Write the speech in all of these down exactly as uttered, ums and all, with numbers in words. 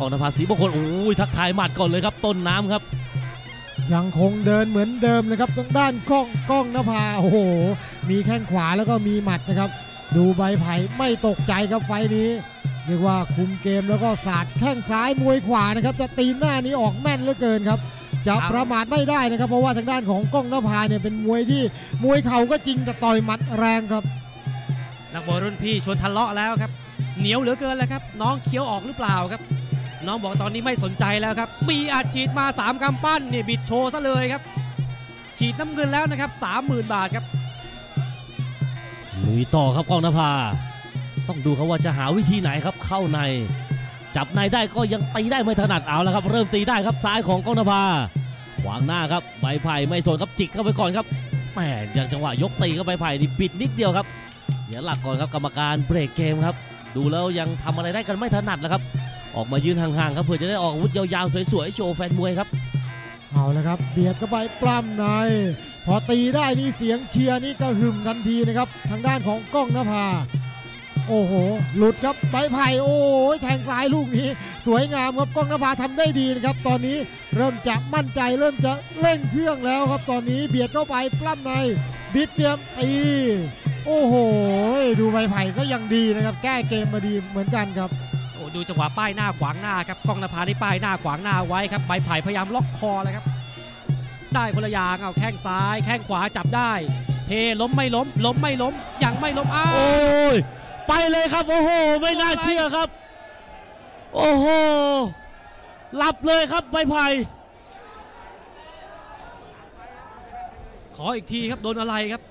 ของนภาศรีมงคลโอ้ยทักทายหมัดก่อนเลยครับต้นน้ำครับยังคงเดินเหมือนเดิมเลยครับทางด้านกล้องกล้องนภาโอ้โหมีแข้งขวาแล้วก็มีหมัดนะครับดูใบไผ่ไม่ตกใจครับไฟนี้เรียกว่าคุมเกมแล้วก็สาดแข้งซ้ายมวยขวานะครับจะตีหน้านี้ออกแม่นเหลือเกินครับจะประมาทไม่ได้นะครับเพราะว่าทางด้านของกล้องนภาเนี่ยเป็นมวยที่มวยเข่าก็จริงแต่ต่อยหมัดแรงครับนักมวยรุ่นพี่ชวนทะเลาะแล้วครับเหนียวเหลือเกินแล้วครับน้องเคี้ยวออกหรือเปล่าครับน้องบอกตอนนี้ไม่สนใจแล้วครับมีอัดฉีดมาสามกำปั้นเนี่ยบิดโชว์ซะเลยครับฉีดน้ำเงินแล้วนะครับ สามหมื่น บาทครับลุยต่อครับกล้องนภาต้องดูครับว่าจะหาวิธีไหนครับเข้าในจับในได้ก็ยังตีได้ไม่ถนัดเอาแล้วครับเริ่มตีได้ครับซ้ายของกล้องนภาขวางหน้าครับใบไผ่ไม่สนครับจิกเข้าไปก่อนครับแหมอย่างจังหวะยกตีเข้าไปไผ่นี่บิดนิดเดียวครับเสียหลักก่อนครับกรรมการเบรกเกมครับดูแล้วยังทำอะไรได้กันไม่ถนัดแล้วครับออกมายืนห่างๆครับเพื่อจะได้ออกอาวุธยาวๆสวยๆโชว์แฟนมวยครับเอาละครับเบียดเข้าไปปล้ำในพอตีได้นี่เสียงเชียร์นี่ก็หึมทันทีนะครับทางด้านของกล้องนภาโอ้โหหลุดครับใบไผ่โอ้ยแทงซ้ายลูกนี้สวยงามครับกล้องนภาทำได้ดีนะครับตอนนี้เริ่มจะมั่นใจเริ่มจะเร่งเครื่องแล้วครับตอนนี้เบียดเข้าไปปล้ำในบิดเตรียมตีโอ้โหดูใบไผ่ก็ยังดีนะครับแก้เกมมาดีเหมือนกันครับโอ้ดูจังหวะป้ายหน้าขวางหน้าครับกล้องนภาได้ป้ายหน้าขวางหน้าไว้ครับใบไผ่พยายามล็อกคอเลยครับได้คนละอย่างเอาแข้งซ้ายแข้งขวาจับได้เทล้มไม่ล้มล้มไม่ล้มยังไม่ล้มอ้าวโอ้ยไปเลยครับโอ้โหไม่น่าเชื่อครับโอ้โหหลับเลยครับใบไผ่ขออีกทีครับโดนอะไรครับ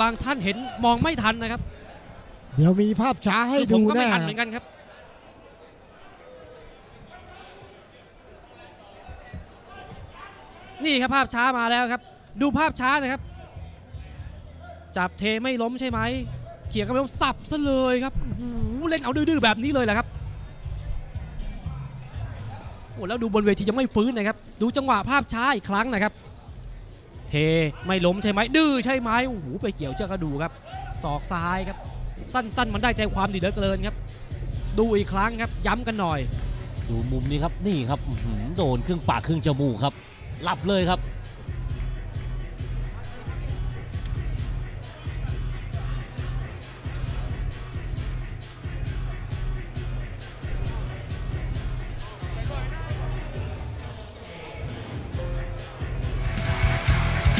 บางท่านเห็นมองไม่ทันนะครับเดี๋ยวมีภาพช้าให้ดูนะผมก็ไม่ทันเหมือนกันครับนี่ครับภาพช้ามาแล้วครับดูภาพช้านะครับจับเทไม่ล้มใช่ไหมเขี่ยกันไปล้มสับซะเลยครับเล่นเอาดื้อๆแบบนี้เลยแหละครับโอ้แล้วดูบนเวทียังไม่ฟื้นนะครับดูจังหวะภาพช้าอีกครั้งนะครับเทไม่ล้มใช่ไหมดื้อใช่ไหมโอ้โหไปเกี่ยวเชือกกระดูครับศอกซ้ายครับสั้นๆมันได้ใจความดีเหลือเกินครับดูอีกครั้งครับย้ำกันหน่อยดูมุมนี้ครับนี่ครับโดนครึ่งปากครึ่งจมูกครับหลับเลยครับ